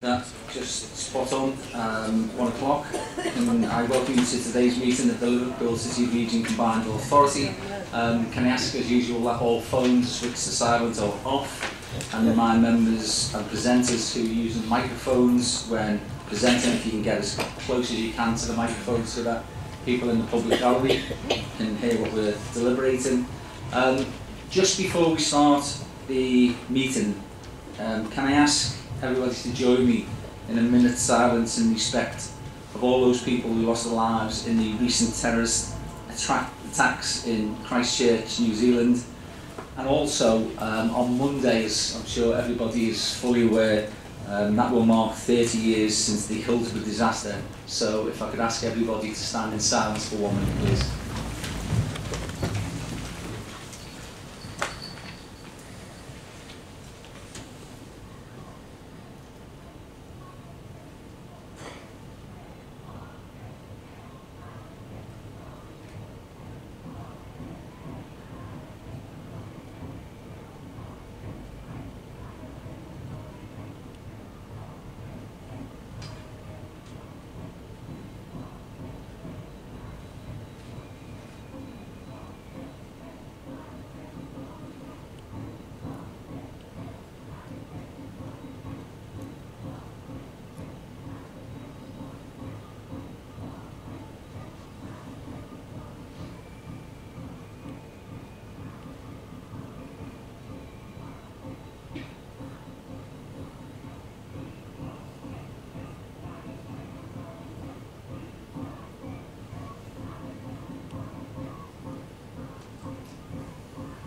That's just spot on, 1 o'clock, and I welcome you to today's meeting of the Liverpool City Region Combined Authority. Can I ask, as usual, that all phones switch to silent or off, and remind members and presenters who are using microphones when presenting, if you can get as close as you can to the microphone so that people in the public gallery can hear what we're deliberating. Just before we start the meeting, can I ask everybody to join me in a minute's silence in respect of all those people who lost their lives in the recent terrorist attacks in Christchurch, New Zealand. And also on Mondays, I'm sure everybody is fully aware, that will mark 30 years since the Hillsborough disaster. So if I could ask everybody to stand in silence for 1 minute, please.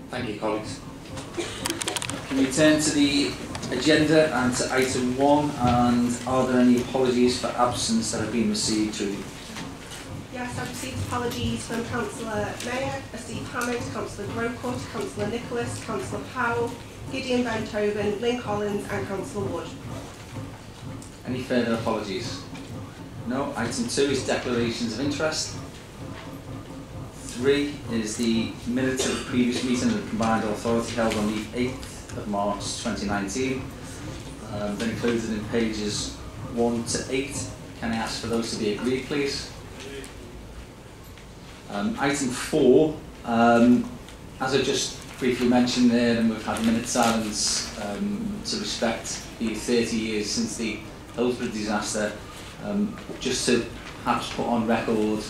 Thank you, colleagues. Can we turn to the agenda and to item one, and are there any apologies for absence that have been received through? Yes, I've received apologies from Councillor Mayer, Asif Hammond, Councillor Grocott, Councillor Nicholas, Councillor Powell, Gideon Van Toven, Lyn Collins and Councillor Wood. Any further apologies? No. Item two is declarations of interest. 3 is the minutes of the previous meeting of the Combined Authority held on the 8th of March 2019. They're included in pages 1 to 8. Can I ask for those to be agreed, please? Item 4, as I just briefly mentioned there, and we've had a minute's silence to respect the 30 years since the Hillsborough disaster, just to perhaps put on record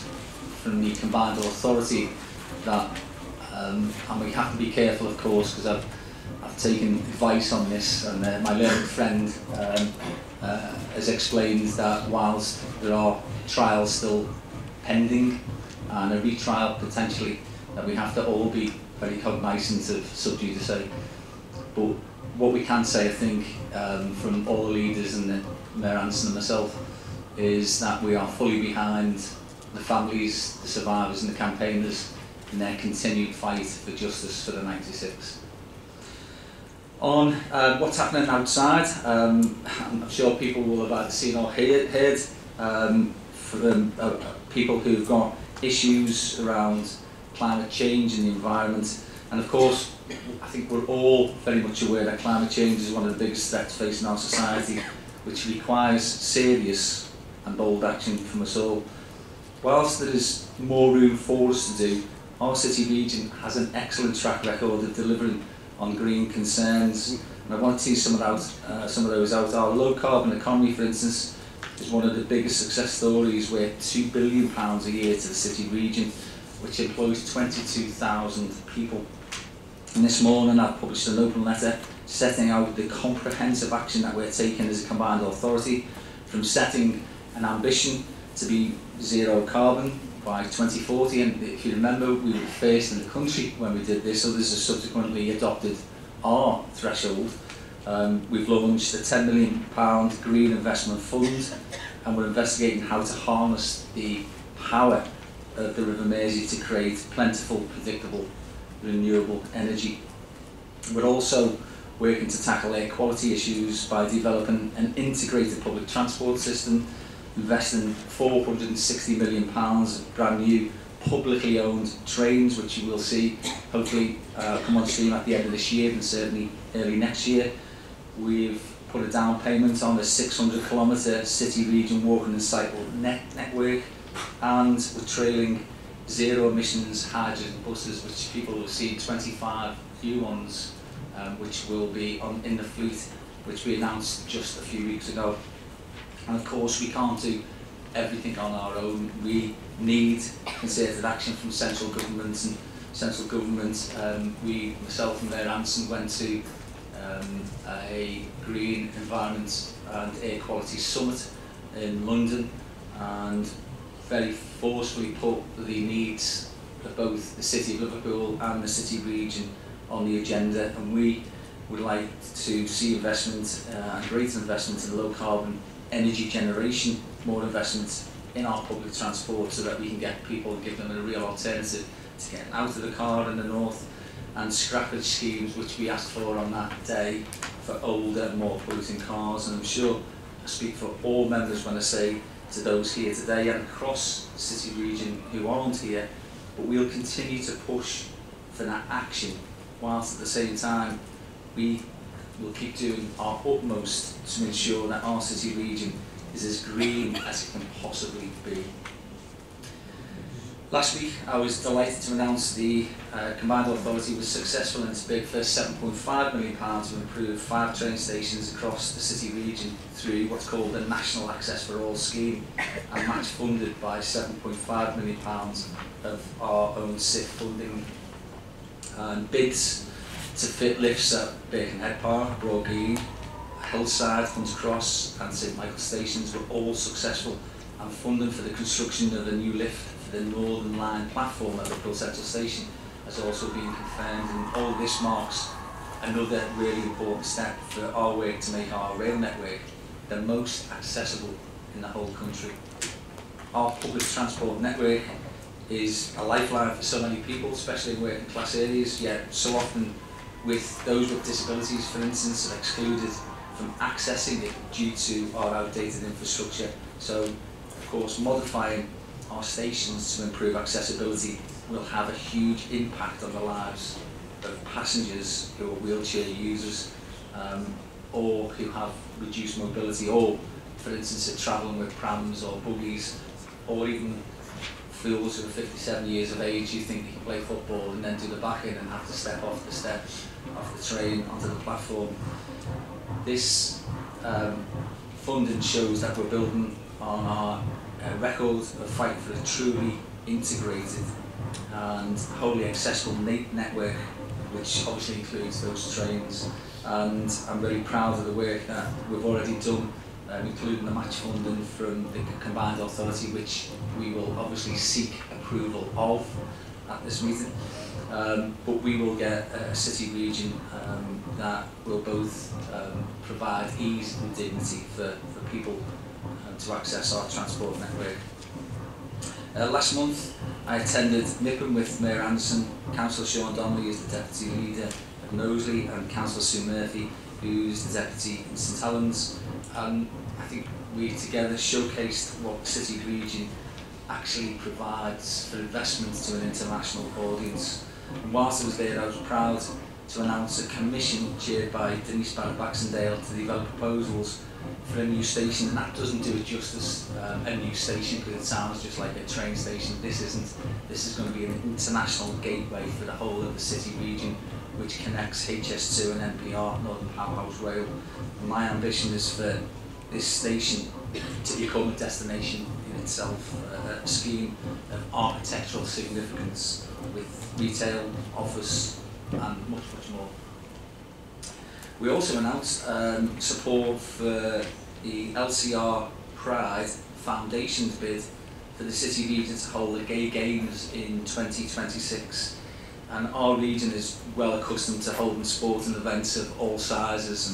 from the Combined Authority that, and we have to be careful of course, because I've taken advice on this, and my learned friend has explained that whilst there are trials still pending and a retrial potentially, that we have to all be very cognizant of sub judice. But what we can say, I think, from all the leaders and the Mayor Anderson and myself, is that we are fully behind the families, the survivors and the campaigners in their continued fight for justice for the 96. On what's happening outside, I'm sure people will have either seen or heard from people who've got issues around climate change and the environment. And of course, I think we're all very much aware that climate change is one of the biggest threats facing our society, which requires serious and bold action from us all. Whilst there is more room for us to do, our city region has an excellent track record of delivering on green concerns, and I want to see some of those out. Our low carbon economy, for instance, is one of the biggest success stories, where £2 billion a year to the city region, which employs 22,000 people. And this morning I've published an open letter setting out the comprehensive action that we're taking as a Combined Authority, from setting an ambition to be zero carbon by 2040, and if you remember, we were first in the country when we did this. Others have subsequently adopted our threshold. We've launched a £10 million green investment fund, and we're investigating how to harness the power of the River Mersey to create plentiful, predictable, renewable energy. We're also working to tackle air quality issues by developing an integrated public transport system, investing £460 million of brand new publicly owned trains, which you will see hopefully come on stream at the end of this year and certainly early next year. We've put a down payment on a 600-kilometre city region walking and cycle network, and we're trailing zero emissions hydrogen buses, which people will see, 25 new ones, which will be in the fleet, which we announced just a few weeks ago. And of course we can't do everything on our own. We need concerted action from central government, and central government, we, myself and Mayor Anderson, went to a green environment and air quality summit in London, and very forcefully put the needs of both the City of Liverpool and the City Region on the agenda. And we would like to see investment, greater investment in low carbon energy generation, more investment in our public transport, so that we can get people and give them a real alternative to getting out of the car in the north, and scrappage schemes, which we asked for on that day, for older, more polluting cars. And I'm sure I speak for all members when I say to those here today and across the City Region who aren't here, but we'll continue to push for that action, whilst at the same time we will keep doing our utmost to ensure that our City Region is as green as it can possibly be. Last week I was delighted to announce the Combined Authority was successful in its bid for £7.5 million to improve 5 train stations across the City Region through what's called the National Access for All scheme, and match funded by £7.5 million of our own SIF funding. And bids to fit lifts at Birkenhead Park, Broadgeen, Hillside, Hunt Cross and St Michael's stations were all successful, and funding for the construction of a new lift for the Northern Line platform at Liverpool Central Station has also been confirmed. And all this marks another really important step for our work to make our rail network the most accessible in the whole country. Our public transport network is a lifeline for so many people, especially in working class areas, yet so often with those with disabilities, for instance, are excluded from accessing it due to our outdated infrastructure. So, of course, modifying our stations to improve accessibility will have a huge impact on the lives of passengers who are wheelchair users, or who have reduced mobility, or, for instance, are travelling with prams or buggies, or even fools who are 57 years of age, you think they can play football and then do the back end and have to step off the steps of the train onto the platform. This funding shows that we're building on our record of fight for a truly integrated and wholly accessible network, which obviously includes those trains. And I'm really proud of the work that we've already done, including the match funding from the Combined Authority, which we will obviously seek approval of at this meeting. But we will get a City Region that will both provide ease and dignity for people to access our transport network. Last month I attended Nippon with Mayor Anderson, Councillor Sean Donnelly, who's the Deputy Leader of Knowsley, and Councillor Sue Murphy, who's the Deputy in St Helens. And I think we together showcased what the City Region actually provides for investment to an international audience. And whilst I was there, I was proud to announce a commission chaired by Denise Baxendale to develop proposals for a new station, and that doesn't do it justice, a new station, because it sounds just like a train station. This isn't. This is going to be an international gateway for the whole of the City Region, which connects HS2 and NPR, Northern Powerhouse Rail. And my ambition is for this station to become a destination in itself, a scheme of architectural significance with retail, office and much, much more. We also announced support for the LCR Pride Foundation's bid for the City Region to hold the Gay Games in 2026. And our region is well accustomed to holding sporting events of all sizes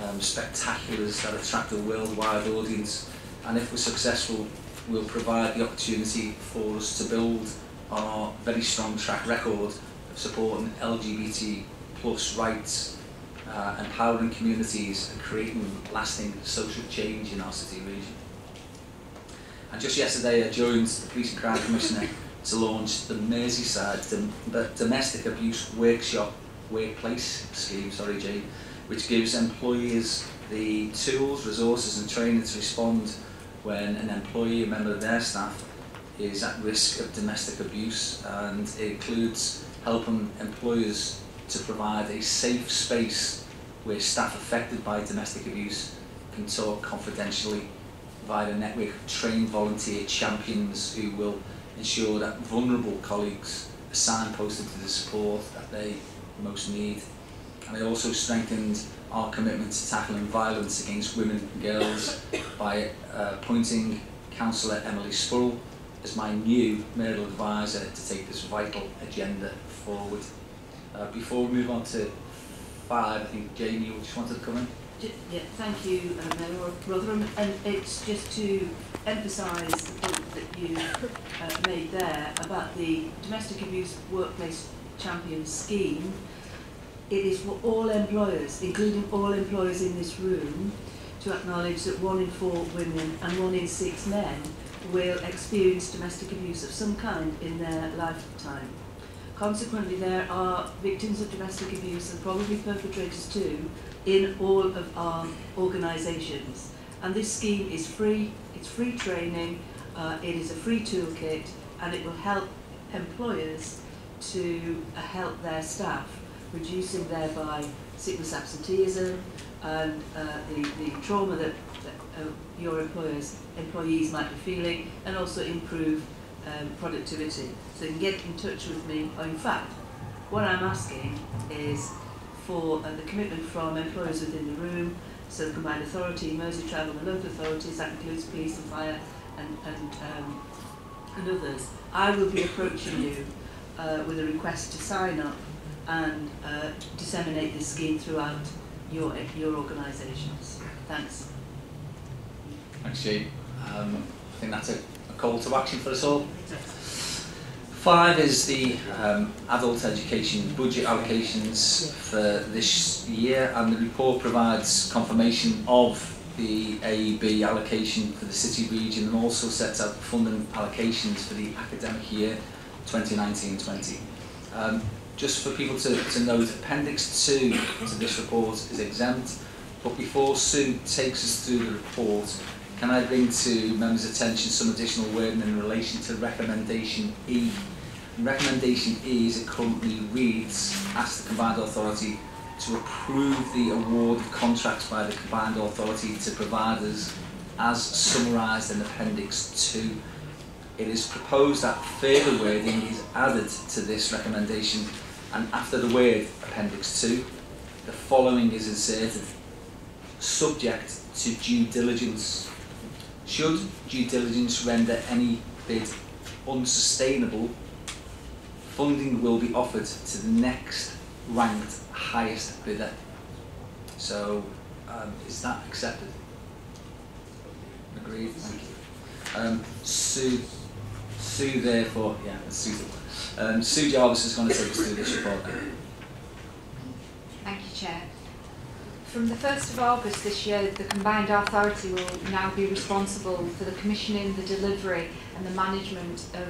and spectaculars that attract a worldwide audience. And if we're successful, we'll provide the opportunity for us to build on our very strong track record of supporting LGBT+ rights, empowering communities and creating lasting social change in our City Region. And just yesterday I joined the Police and Crime Commissioner to launch the Merseyside Domestic Abuse Workplace Scheme, which gives employers the tools, resources and training to respond when an employee, a member of their staff, is at risk of domestic abuse, and it includes helping employers to provide a safe space where staff affected by domestic abuse can talk confidentially via a network of trained volunteer champions who will ensure that vulnerable colleagues are signposted to the support that they most need. And it also strengthened our commitment to tackling violence against women and girls by appointing Councillor Emily Spurrell as my new mayoral advisor to take this vital agenda forward. Before we move on to 5, I think Jamie, you just wanted to come in. Yeah, thank you, Mayor Rotherham. And it's just to emphasise the point that you made there about the domestic abuse workplace champion scheme. It is for all employers, including all employers in this room, to acknowledge that 1 in 4 women and 1 in 6 men will experience domestic abuse of some kind in their lifetime. Consequently, there are victims of domestic abuse and probably perpetrators too in all of our organisations. And this scheme is free, it's free training, it is a free toolkit, and it will help employers to help their staff, reducing thereby sickness absenteeism and the trauma that your employees might be feeling, and also improve productivity. So you can get in touch with me. Or in fact, what I'm asking is for the commitment from employers within the room, so the Combined Authority, Merseytravel and local authorities, that includes police and fire and others. I will be approaching you with a request to sign up and disseminate this scheme throughout your organisations. Thanks. Thanks, Jane. I think that's a call to action for us all. 5 is the adult education budget allocations for this year, and the report provides confirmation of the AEB allocation for the city region and also sets out the funding allocations for the academic year 2019-20. Just for people to note, Appendix 2 to this report is exempt, but before Sue takes us through the report, can I bring to members' attention some additional wording in relation to Recommendation E? Recommendation E, as it currently reads, asks the Combined Authority to approve the award of contracts by the Combined Authority to providers as summarised in Appendix 2. It is proposed that further wording is added to this recommendation, and after the word Appendix 2, the following is inserted: subject to due diligence. Should due diligence render any bid unsustainable, funding will be offered to the next ranked highest bidder. So, is that accepted? Agreed, thank you. Sue therefore, yeah, that's suitable. Sue Jarvis is going to take us through this report then. Thank you, Chair. From the 1st of August this year, the Combined Authority will now be responsible for the commissioning, the delivery and the management of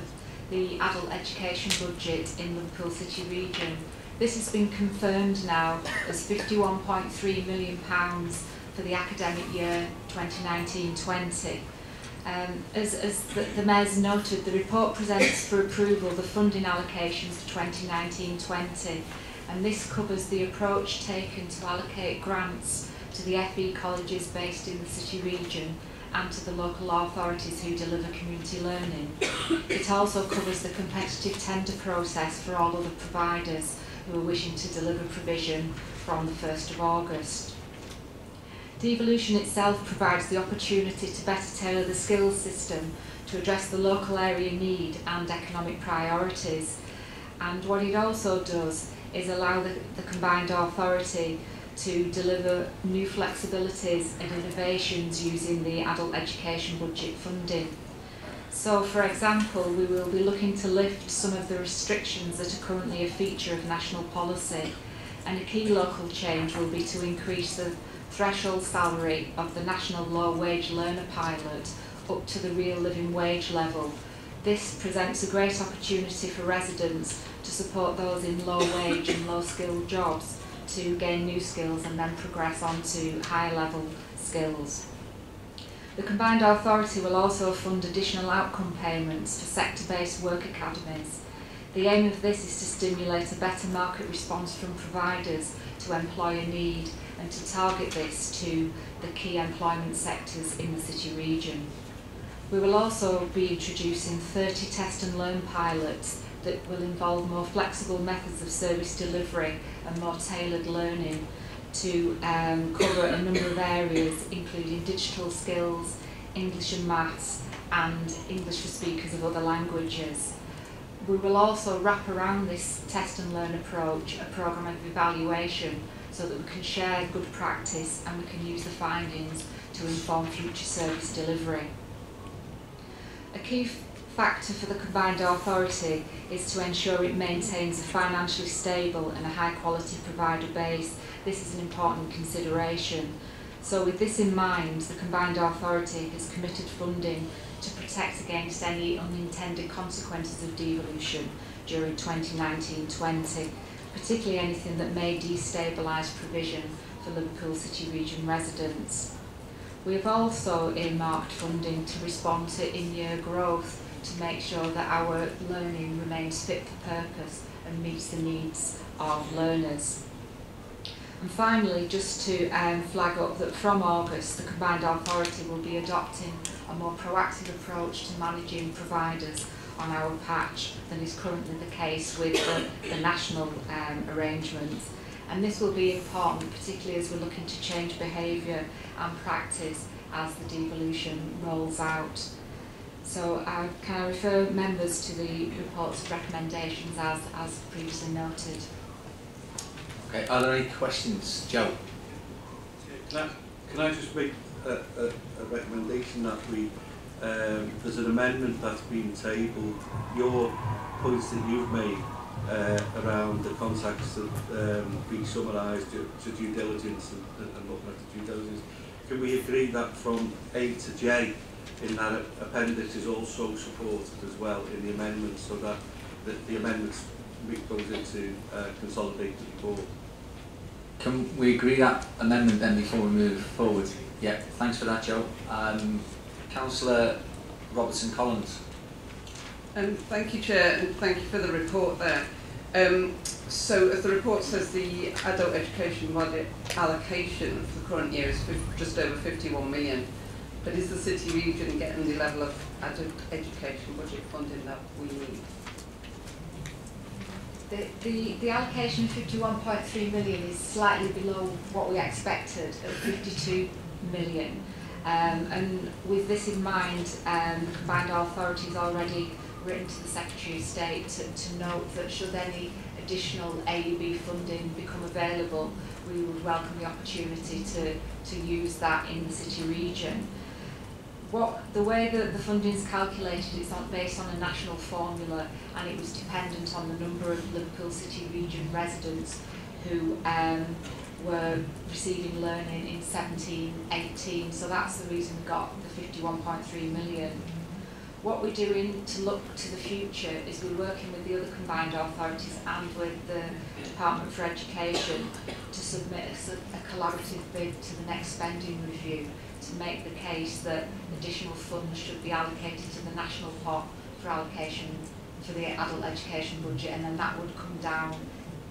the adult education budget in Liverpool City Region. This has been confirmed now as £51.3 million for the academic year 2019-20. As the Mayor's noted, the report presents for approval the funding allocations for 2019-20. And this covers the approach taken to allocate grants to the FE colleges based in the city region and to the local authorities who deliver community learning. It also covers the competitive tender process for all other providers who are wishing to deliver provision from the 1st of August. Devolution itself provides the opportunity to better tailor the skills system to address the local area need and economic priorities. And what it also does is allow the Combined Authority to deliver new flexibilities and innovations using the adult education budget funding. So, for example, we will be looking to lift some of the restrictions that are currently a feature of national policy, and a key local change will be to increase the threshold salary of the National Low Wage Learner Pilot up to the real living wage level. This presents a great opportunity for residents to support those in low wage and low skilled jobs to gain new skills and then progress on to higher level skills. The Combined Authority will also fund additional outcome payments for sector-based work academies. The aim of this is to stimulate a better market response from providers to employer need and to target this to the key employment sectors in the city region. We will also be introducing 30 test and learn pilots that will involve more flexible methods of service delivery and more tailored learning to cover a number of areas, including digital skills, English and maths, and English for speakers of other languages. We will also wrap around this test and learn approach a programme of evaluation so that we can share good practice and we can use the findings to inform future service delivery. A key factor for the Combined Authority is to ensure it maintains a financially stable and a high quality provider base. This is an important consideration. So with this in mind, the Combined Authority has committed funding to protect against any unintended consequences of devolution during 2019-20, particularly anything that may destabilise provision for Liverpool City Region residents. We have also earmarked funding to respond to in-year growth to make sure that our learning remains fit for purpose and meets the needs of learners. And finally, just to flag up that from August, the Combined Authority will be adopting a more proactive approach to managing providers on our patch than is currently the case with the national arrangements. And this will be important, particularly as we're looking to change behaviour and practice as the devolution rolls out. So I can refer members to the reports of recommendations as previously noted. Okay, are there any questions? Joe? Can I just make a recommendation that we, there's an amendment that's been tabled, your points that you've made around the contacts that being summarised to due diligence and looking at the due diligence, can we agree that from A to J in that appendix is also supported as well in the amendments so that the amendments goes into consolidated report. Can we agree that amendment then before we move forward? Yeah, thanks for that, Joe. Councillor Robertson-Collins. Thank you, Chair, and thank you for the report there. So, as the report says, the adult education budget allocation for the current year is just over 51 million. But is the city region getting the level of adult education budget funding that we need? The allocation of 51.3 million is slightly below what we expected at 52 million. And with this in mind, the Combined Authority has already written to the Secretary of State to note that should any additional AUB funding become available, we would welcome the opportunity to use that in the city region. The way that the funding is calculated is based on a national formula, and it was dependent on the number of Liverpool City Region residents who were receiving learning in 17-18, so that's the reason we got the 51.3 million. What we're doing to look to the future is we're working with the other combined authorities and with the Department for Education to submit a collaborative bid to the next spending review to make the case that additional funds should be allocated to the national pot for allocation for the adult education budget, and then that would come down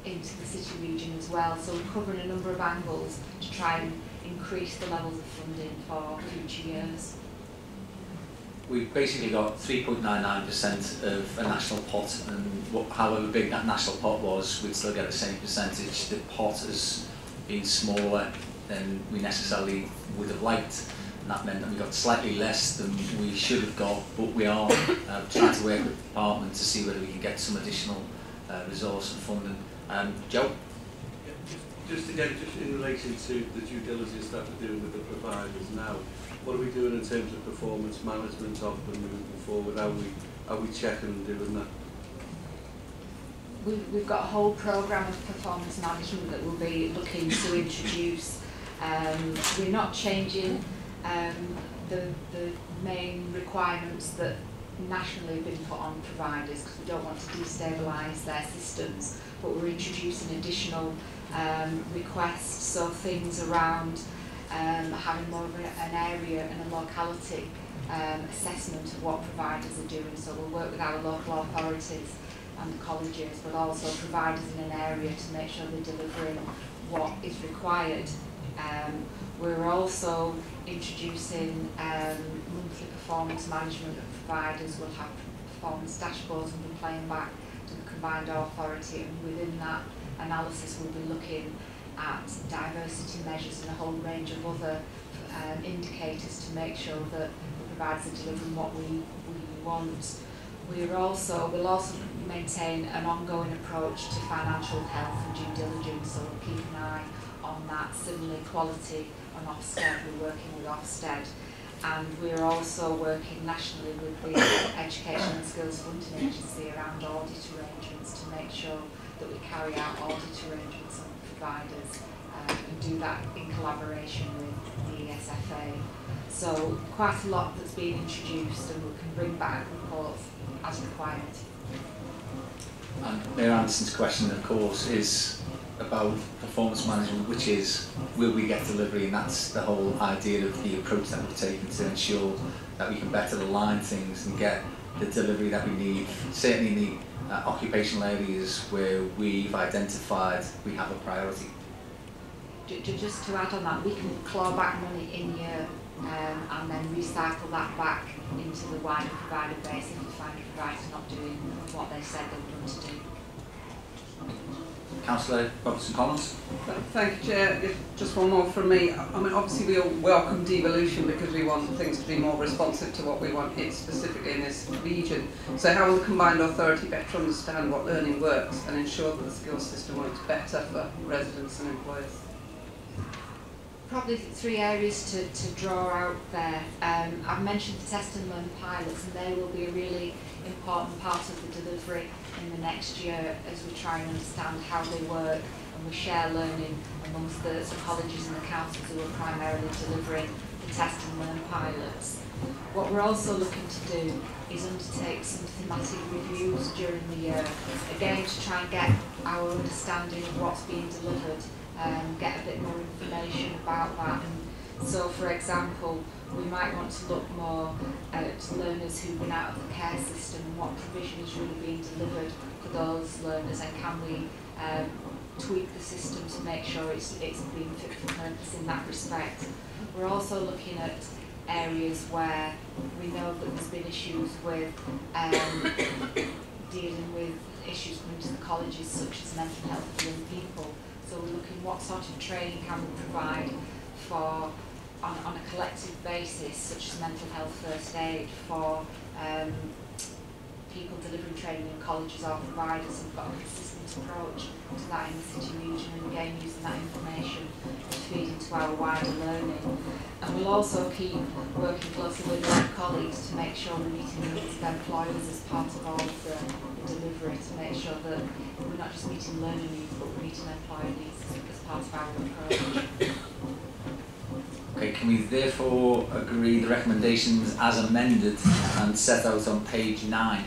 into the city region as well. So we're covering a number of angles to try and increase the levels of funding for future years. We've basically got 3.99% of a national pot, and however big that national pot was, we'd still get the same percentage. The pot has been smaller than we necessarily would have liked, and that meant that we got slightly less than we should have got, but we are trying to work with the department to see whether we can get some additional resource and funding. Joe? Yeah, just again, just in relation to the due diligence that we're doing with the providers now, what are we doing in terms of performance management of them moving forward? Are we checking and doing that? We've got a whole programme of performance management that we'll be looking to introduce. We're not changing the main requirements that nationally have been put on providers because we don't want to destabilise their systems, but we're introducing additional requests, so things around having more of an area and a locality assessment of what providers are doing. So we'll work with our local authorities and the colleges, but also providers in an area to make sure they're delivering what is required. We're also introducing monthly performance management of providers. We'll have performance dashboards and we're playing back to the combined authority, and within that analysis we'll be looking at diversity measures and a whole range of other indicators to make sure that the providers are delivering what we want. We'll also maintain an ongoing approach to financial health and due diligence, so we'll keep an eye on that. Similarly, quality on Ofsted, we're working with Ofsted, and we're also working nationally with the Education and Skills Funding Agency around audit arrangements to make sure that we carry out audit arrangements on providers and do that in collaboration with the ESFA. So quite a lot that's been introduced, and we can bring back reports as required. And Mayor Anderson's question, of course, is about performance management, which is, will we get delivery? And that's the whole idea of the approach that we've taken to ensure that we can better align things and get the delivery that we need, certainly in the occupational areas where we've identified we have a priority. Just to add on that, we can claw back money in year and then recycle that back into the wider provider base if we find a provider not doing what they said they were going to do. Councillor Robertson-Collins. Thank you, Chair. Just one more from me. I mean, obviously we all welcome devolution because we want things to be more responsive to what we want here, specifically in this region. So how will the combined authority better understand what learning works and ensure that the skills system works better for residents and employers? Probably three areas to draw out there. I've mentioned the test and learn pilots, and they will be a really important part of the delivery in the next year as we try and understand how they work, and we share learning amongst the colleges and the councils who are primarily delivering the test and learn pilots. What we're also looking to do is undertake some thematic reviews during the year, again to try and get our understanding of what's being delivered, get a bit more information about that. And so, for example, we might want to look more at learners who've been out of the care system and what provision is really being delivered for those learners, and can we tweak the system to make sure it's being fit for purpose in that respect. We're also looking at areas where we know that there's been issues with dealing with issues coming to the colleges, such as mental health for young people. So we're looking what sort of training can we provide for, on a collective basis, such as mental health first aid, for people delivering training in colleges or providers, and got a consistent approach to that in the city region, and again using that information to feed into our wider learning. And we'll also keep working closely with our colleagues to make sure we're meeting the needs of employers as part of all of the delivery, to make sure that we're not just meeting learner needs, but we're meeting employer needs as part of our approach. Okay, can we therefore agree the recommendations as amended and set out on page 9?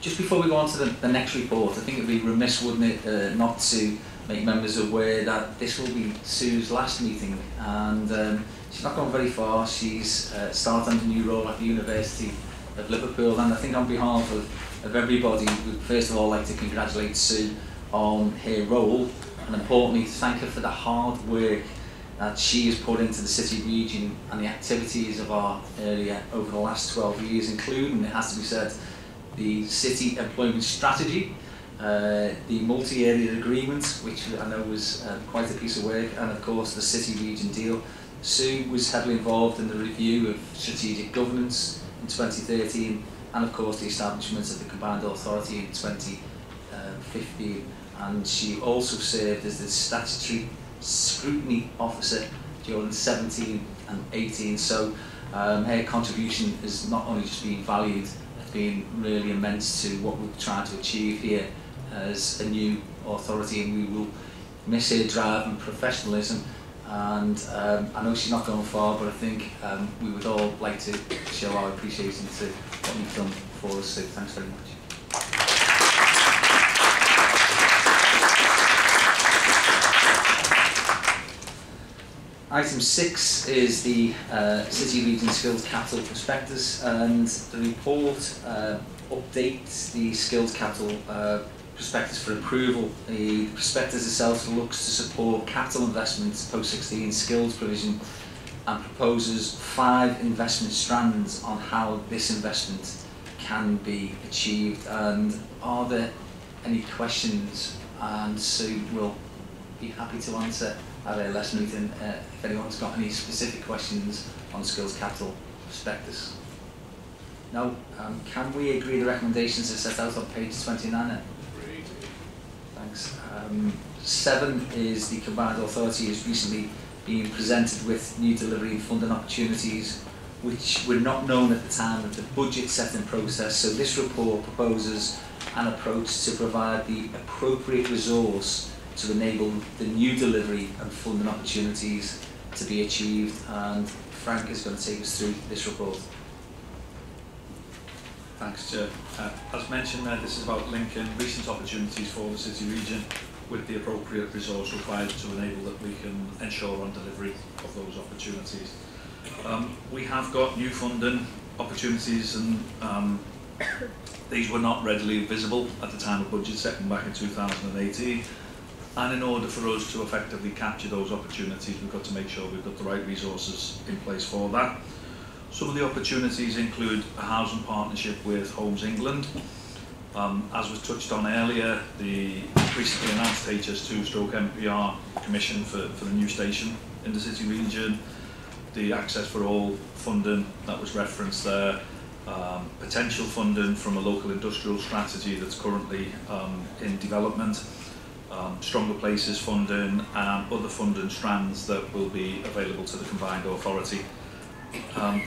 Just before we go on to the next report, I think it would be remiss, wouldn't it, not to make members aware that this will be Sue's last meeting, and she's not gone very far. She's starting a new role at the University of Liverpool, and I think on behalf of everybody, we'd first of all like to congratulate Sue on her role, and importantly thank her for the hard work that she has put into the city region and the activities of our area over the last 12 years, including, it has to be said, the city employment strategy, the multi-area agreement, which I know was quite a piece of work, and of course the city region deal. Sue was heavily involved in the review of strategic governance in 2013, and of course the establishment of the combined authority in 2015, and she also served as the statutory scrutiny officer during 17 and 18. So her contribution is not only just being valued, it's been really immense to what we're trying to achieve here as a new authority, and we will miss her drive and professionalism. And I know she's not going far, but I think we would all like to show our appreciation to what you've done for us, so thanks very much. Item 6 is the City Region Skills Capital Prospectus, and the report updates the Skills Capital prospectus for approval. The prospectus itself looks to support capital investments post-16 skills provision and proposes 5 investment strands on how this investment can be achieved. And are there any questions? And Sue will be happy to answer at a last meeting if anyone's got any specific questions on Skills Capital prospectus. No? Can we agree the recommendations are set out on page 29? Thanks. 7 is the Combined Authority has recently been presented with new delivery and funding opportunities which were not known at the time of the budget setting process, so this report proposes an approach to provide the appropriate resource to enable the new delivery and funding opportunities to be achieved, and Frank is going to take us through this report. Thanks, Chair. As mentioned there, this is about linking recent opportunities for the city region with the appropriate resource required to enable that we can ensure on delivery of those opportunities. We have got new funding opportunities, and these were not readily visible at the time of budget setting back in 2018. And in order for us to effectively capture those opportunities, we've got to make sure we've got the right resources in place for that. Some of the opportunities include a housing partnership with Homes England. As was touched on earlier, the recently announced HS2/MPR commission for the new station in the city region, the Access for All funding that was referenced there, potential funding from a local industrial strategy that's currently in development, Stronger Places funding and other funding strands that will be available to the Combined Authority.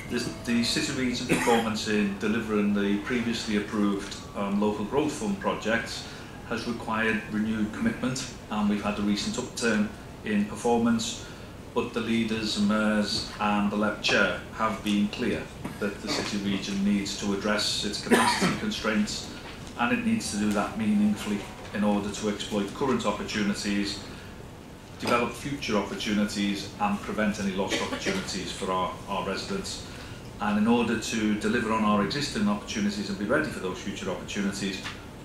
The City Region's performance in delivering the previously approved Local Growth Fund projects has required renewed commitment, and we've had a recent upturn in performance, but the leaders, mayors and the LEP Chair have been clear that the City Region needs to address its capacity constraints, and it needs to do that meaningfully in order to exploit current opportunities, develop future opportunities and prevent any lost opportunities for our residents. And in order to deliver on our existing opportunities and be ready for those future opportunities,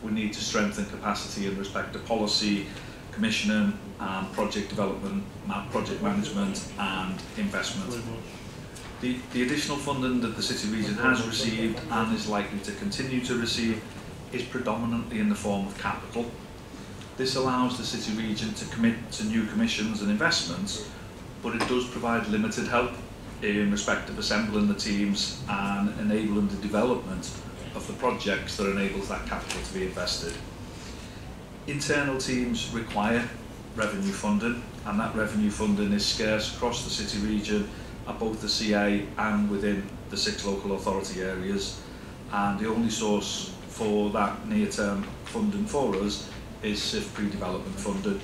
we need to strengthen capacity in respect to policy, commissioning and project development, project management and investment. The additional funding that the City Region has received and is likely to continue to receive is predominantly in the form of capital. This allows the City Region to commit to new commissions and investments, but it does provide limited help in respect of assembling the teams and enabling the development of the projects that enables that capital to be invested. Internal teams require revenue funding, and that revenue funding is scarce across the City Region at both the CA and within the 6 local authority areas, and the only source for that near-term funding for us is SIF pre-development funding.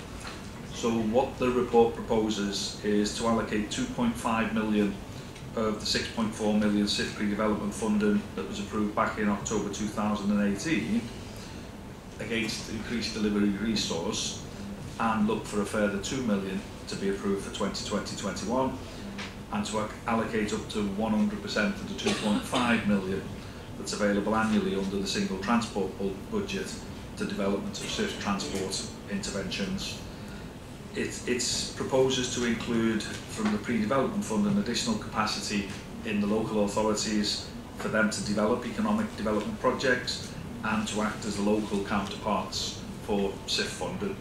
So what the report proposes is to allocate 2.5 million of the 6.4 million SIF pre-development funding that was approved back in October 2018 against increased delivery resource, and look for a further 2 million to be approved for 2020-21, and to allocate up to 100% of the 2.5 million that's available annually under the single transport budget to development of SIF transport interventions. It proposes to include from the pre-development fund an additional capacity in the local authorities for them to develop economic development projects and to act as the local counterparts for SIF funding.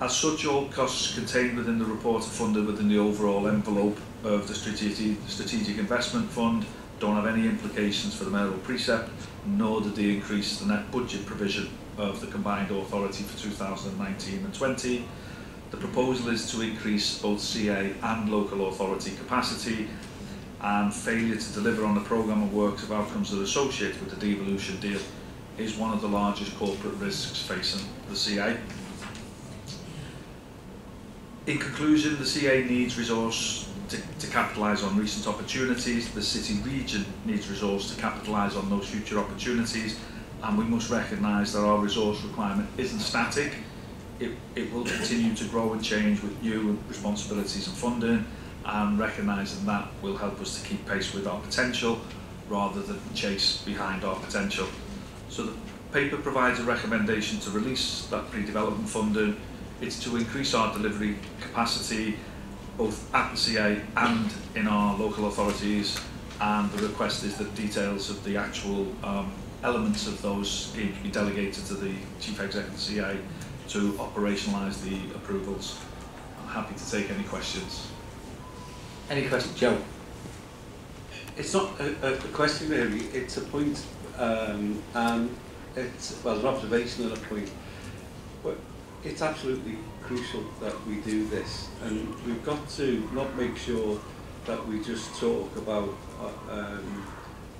As such, all costs contained within the report are funded within the overall envelope of the Strategic Investment Fund, don't have any implications for the mayoral precept, nor did they increase the net budget provision of the Combined Authority for 2019 and 20. The proposal is to increase both CA and local authority capacity, and failure to deliver on the programme of works of outcomes that are associated with the devolution deal is one of the largest corporate risks facing the CA. In conclusion, the CA needs resource to capitalise on recent opportunities, the City Region needs resource to capitalise on those future opportunities, and we must recognise that our resource requirement isn't static, it will continue to grow and change with new responsibilities and funding, and recognising that will help us to keep pace with our potential rather than chase behind our potential. So the paper provides a recommendation to release that pre-development funding. It's to increase our delivery capacity both at the CA and in our local authorities, and the request is that details of the actual elements of those schemes be delegated to the Chief Executive CA to operationalise the approvals. I'm happy to take any questions. Any questions? Joe? It's not a question really, it's a point, and it's, well, an observation and a point. But it's absolutely crucial that we do this, and we've got to not make sure that we just talk about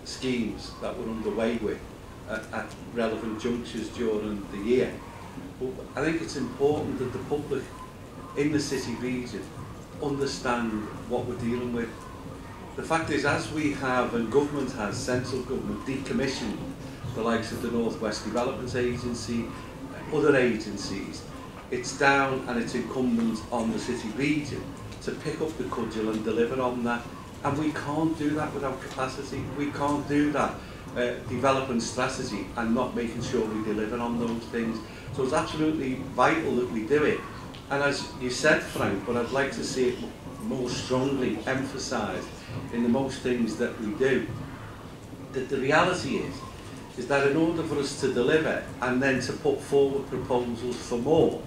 schemes that we're underway with at relevant junctures during the year. But I think it's important that the public in the city region understand what we're dealing with. The fact is, as we have, and government has, central government decommissioned the likes of the North West Development Agency, other agencies, it's down and it's incumbent on the city region to pick up the cudgel and deliver on that. And we can't do that without capacity. We can't do that developing strategy and not making sure we deliver on those things. So it's absolutely vital that we do it. And as you said, Frank, but I'd like to see it more strongly emphasised in the most things that we do, that the reality is that in order for us to deliver and then to put forward proposals for more,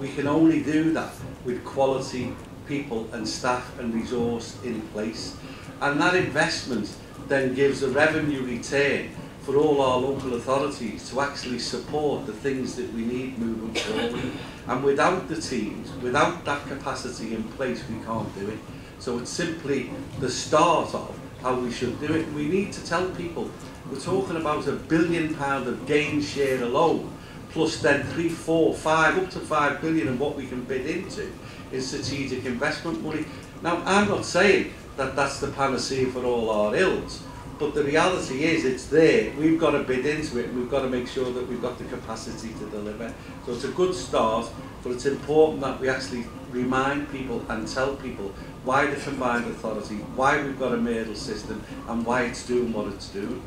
we can only do that with quality people and staff and resource in place. And that investment then gives a revenue return for all our local authorities to actually support the things that we need moving forward. And without the teams, without that capacity in place, we can't do it. So it's simply the start of how we should do it. We need to tell people we're talking about £1 billion of gain share alone, plus then 3, 4, 5, up to £5 billion of what we can bid into in strategic investment money. Now, I'm not saying that that's the panacea for all our ills, but the reality is it's there. We've got to bid into it, and we've got to make sure that we've got the capacity to deliver. So it's a good start, but it's important that we actually remind people and tell people why the combined authority, why we've got a model system, and why it's doing what it's doing.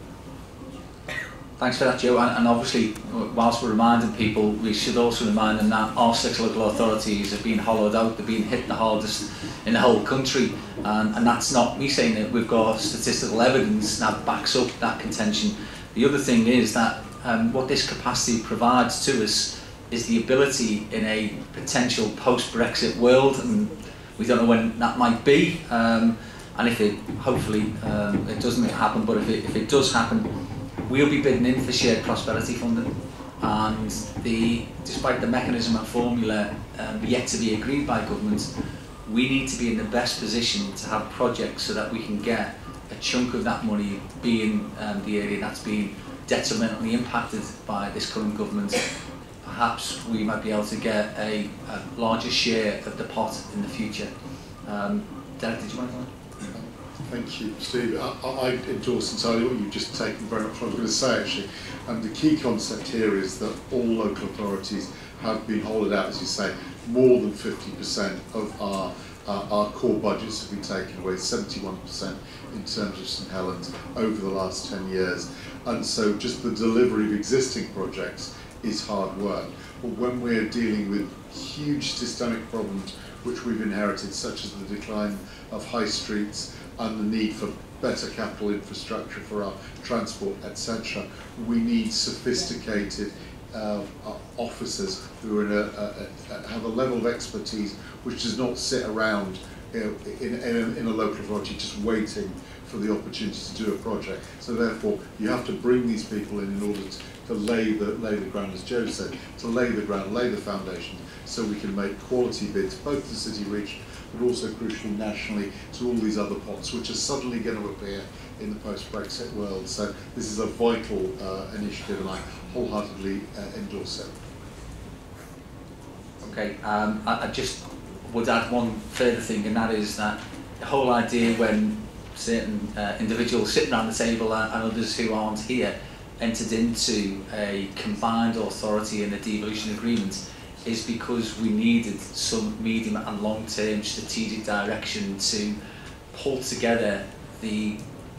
Thanks for that, Joe, and obviously whilst we're reminding people, we should also remind them that our 6 local authorities have been hollowed out, they've been hit the hardest in the whole country, and that's not me saying it, we've got statistical evidence that backs up that contention. The other thing is that what this capacity provides to us is the ability in a potential post-Brexit world, and we don't know when that might be, and if it, hopefully, it doesn't happen, but if it does happen, we'll be bidding in for shared prosperity funding, and despite the mechanism and formula yet to be agreed by government, we need to be in the best position to have projects so that we can get a chunk of that money being the area that's been detrimentally impacted by this current government. Perhaps we might be able to get a larger share of the pot in the future. Derek, did you want to go on? Thank you, Steve. I endorse entirely what you've just taken very much what I was going to say, actually. And the key concept here is that all local authorities have been hollowed out, as you say. More than 50% of our core budgets have been taken away, 71% in terms of St Helens over the last 10 years. And so just the delivery of existing projects is hard work. But when we're dealing with huge systemic problems which we've inherited, such as the decline of high streets, and the need for better capital infrastructure for our transport, etc. We need sophisticated officers who are in have a level of expertise which does not sit around in a local authority just waiting for the opportunity to do a project. So therefore, you have to bring these people in order to lay the ground, as Joe said, to lay the ground, lay the foundation, so we can make quality bids, both to the city region, but also crucially nationally, to all these other pots which are suddenly going to appear in the post-Brexit world. So this is a vital initiative, and I wholeheartedly endorse it. Okay, I just would add one further thing, and that is that the whole idea when certain individuals sitting around the table and others who aren't here entered into a combined authority and a devolution agreement is because we needed some medium and long-term strategic direction to pull together the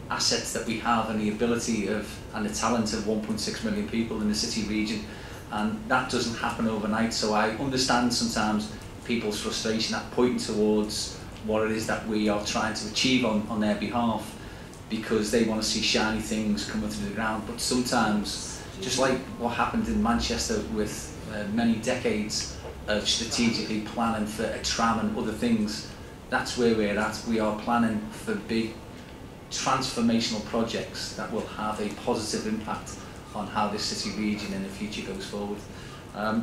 assets that we have and the ability of and the talent of 1.6 million people in the city region, and that doesn't happen overnight. So I understand sometimes people's frustration at pointing towards what it is that we are trying to achieve on their behalf, because they want to see shiny things coming through the ground. But sometimes, just like what happened in Manchester with many decades of strategically planning for a tram and other things, that's where we're at. We are planning for big transformational projects that will have a positive impact on how this city region in the future goes forward.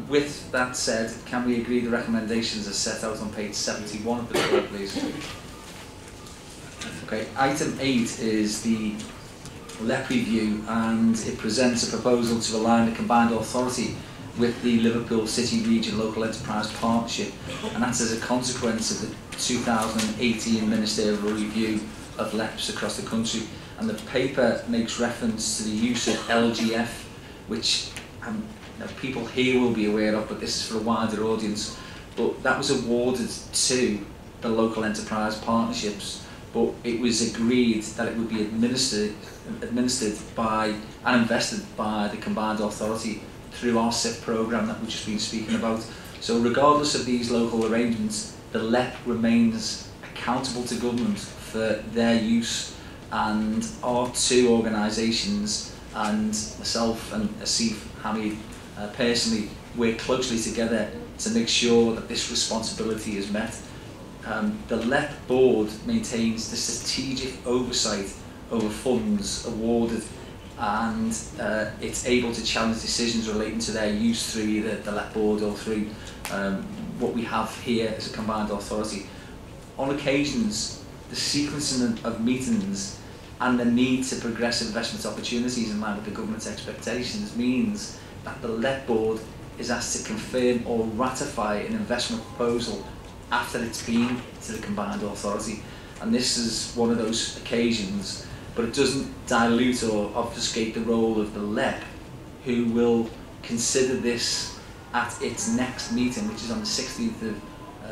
With that said, can we agree the recommendations as set out on page 71 of the report, please? Okay, item 8 is the LEP review, and it presents a proposal to align the combined authority with the Liverpool City Region Local Enterprise Partnership, and that's as a consequence of the 2018 ministerial review of LEPs across the country. And the paper makes reference to the use of LGF, which people here will be aware of, but this is for a wider audience. But that was awarded to the local enterprise partnerships, but it was agreed that it would be administered by and invested by the combined authority through our SIP programme that we've just been speaking about. So regardless of these local arrangements, the LEP remains accountable to government for their use, and our two organisations and myself and Asif Hammond personally work closely together to make sure that this responsibility is met. The LEP Board maintains the strategic oversight over funds awarded, and it's able to challenge decisions relating to their use through either the LEP Board or through what we have here as a combined authority. On occasions, the sequencing of meetings and the need to progress investment opportunities in line with the government's expectations means that the LEP Board is asked to confirm or ratify an investment proposal after it's been to the combined authority. And this is one of those occasions, but it doesn't dilute or obfuscate the role of the LEP, who will consider this at its next meeting, which is on the 16th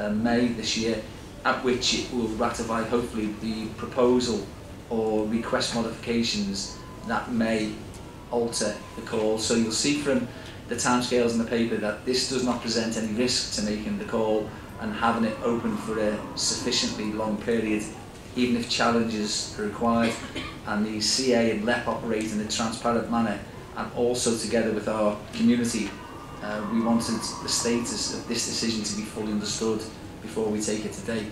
of May this year, at which it will ratify, hopefully, the proposal or request modifications that may alter the call. So you'll see from the timescales in the paper that this does not present any risk to making the call and having it open for a sufficiently long period, even if challenges are required. And the CA and LEP operate in a transparent manner, and also together with our community, we wanted the status of this decision to be fully understood before we take it today.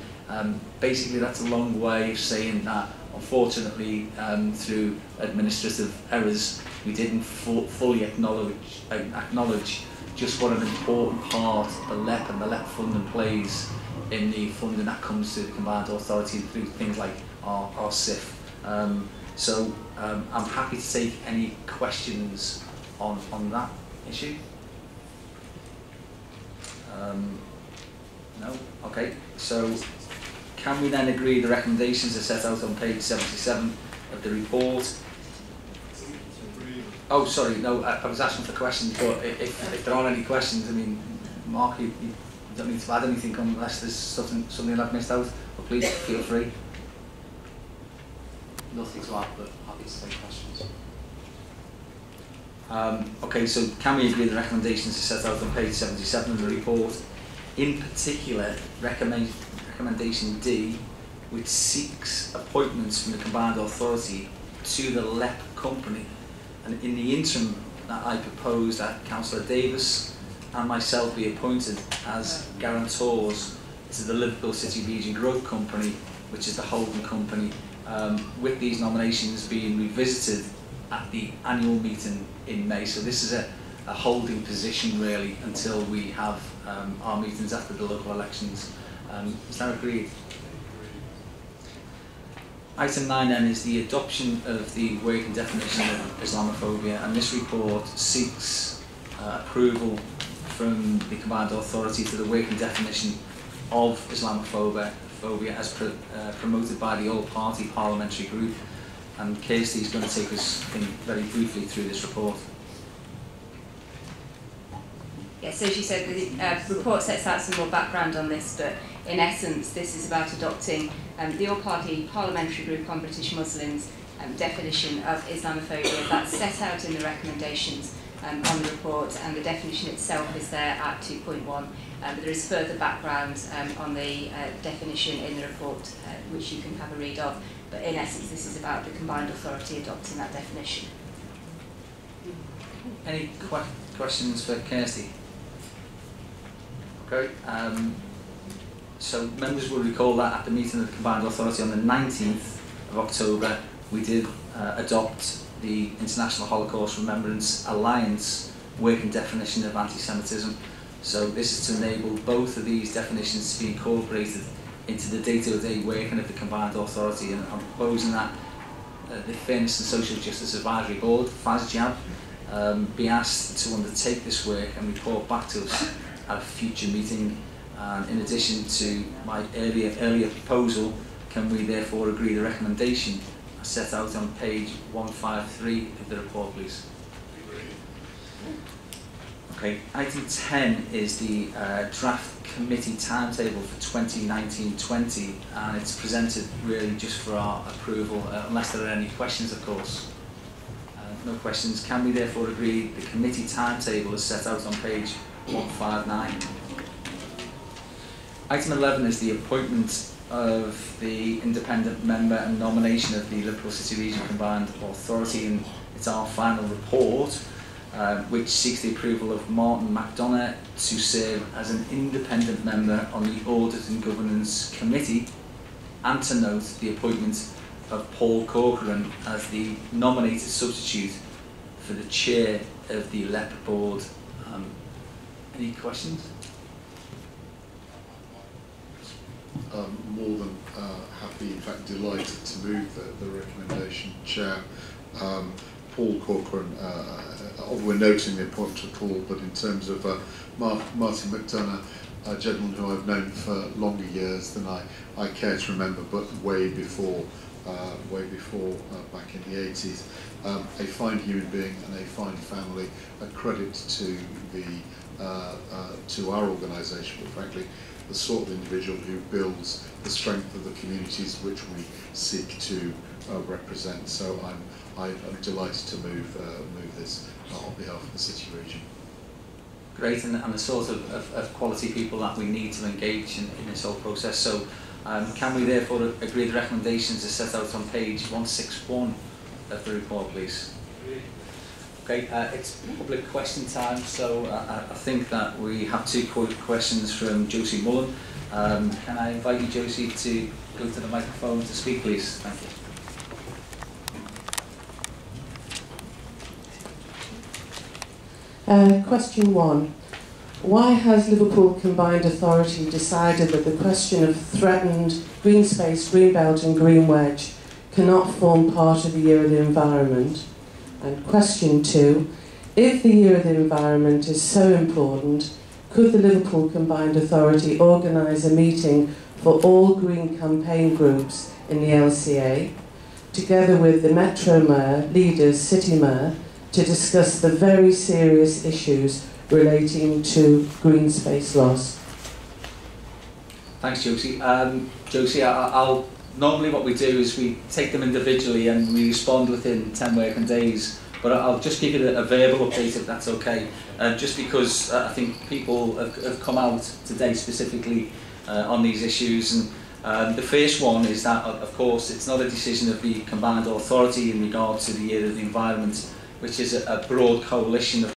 Basically, that's a long way of saying that, unfortunately, through administrative errors, we didn't fully acknowledge just what an important part the LEP and the LEP funding plays in the funding that comes to the combined authority through things like our SIF. So I'm happy to take any questions on that issue. No? Okay. So can we then agree the recommendations are set out on page 77 of the report? Oh, sorry, no, I was asking for questions, but if there aren't any questions, I mean, Mark, you don't need to add anything unless there's something I've missed out, but please feel free. Nothing to add, but happy to take questions. Okay, so can we agree the recommendations are set out on page 77 of the report? In particular, recommendation D, which seeks appointments from the combined authority to the LEP company. And in the interim that I proposed that Councillor Davis and myself be appointed as guarantors to the Liverpool City Region Growth Company, which is the holding company, with these nominations being revisited at the annual meeting in May. So this is a holding position, really, until we have our meetings after the local elections. Is that agreed? Item 9 then is the adoption of the working definition of Islamophobia, and this report seeks approval from the combined authority to the working definition of Islamophobia as promoted by the All-Party Parliamentary Group, and Kirsty's going to take us very briefly through this report. Yeah, so as you said, the report sets out some more background on this, but in essence, this is about adopting the All-Party Parliamentary Group on British Muslims definition of Islamophobia that's set out in the recommendations on the report, and the definition itself is there at 2.1. But there is further background on the definition in the report, which you can have a read of. But in essence, this is about the combined authority adopting that definition. Any questions for Kirsty? Okay. So members will recall that at the meeting of the combined authority on the 19th of October, we did adopt the International Holocaust Remembrance Alliance working definition of anti-Semitism. So this is to enable both of these definitions to be incorporated into the day-to-day working of the combined authority, and I'm proposing that the Fairness and Social Justice Advisory Board, FASJAB, be asked to undertake this work and report back to us at a future meeting. In addition to my earlier proposal, can we therefore agree the recommendation set out on page 153 of the report, please? Okay, item 10 is the draft committee timetable for 2019-20, and it's presented really just for our approval, unless there are any questions, of course. No questions. Can we therefore agree the committee timetable is set out on page 159? Item 11 is the appointment of the independent member and nomination of the Liverpool City Region Combined Authority, and it's our final report, which seeks the approval of Martin McDonagh to serve as an independent member on the Audit and Governance Committee, and to note the appointment of Paul Corcoran as the nominated substitute for the chair of the LEP Board. Any questions? I'm more than happy, in fact delighted, to move the recommendation, Chair. Paul Corcoran, we're noting the appointment of Paul, but in terms of Martin McDonagh, a gentleman who I've known for longer years than I care to remember, but way before back in the 80s, a fine human being and a fine family, a credit to the to our organisation, but frankly, the sort of individual who builds the strength of the communities which we seek to represent. So I'm delighted to move this on behalf of the City Region. Great, and the sort of quality people that we need to engage in this whole process. So can we therefore agree the recommendations are set out on page 161 of the report, please? Okay, it's public question time, so I think that we have two quick questions from Josie Mullen. Can I invite you, Josie, to go to the microphone to speak, please? Thank you. Question one. Why has Liverpool Combined Authority decided that the question of threatened green space, green belt and green wedge cannot form part of the Year of the Environment? And question two, if the Year of the Environment is so important, could the Liverpool Combined Authority organise a meeting for all green campaign groups in the LCA, together with the Metro Mayor, leaders, City Mayor, to discuss the very serious issues relating to green space loss? Thanks, Josie. Josie, I'll normally what we do is we take them individually and we respond within 10 working days, but I'll just give you a verbal update if that's okay, just because I think people have come out today specifically on these issues. And the first one is that, of course, it's not a decision of the Combined Authority in regard to the Year of the Environment, which is a broad coalition of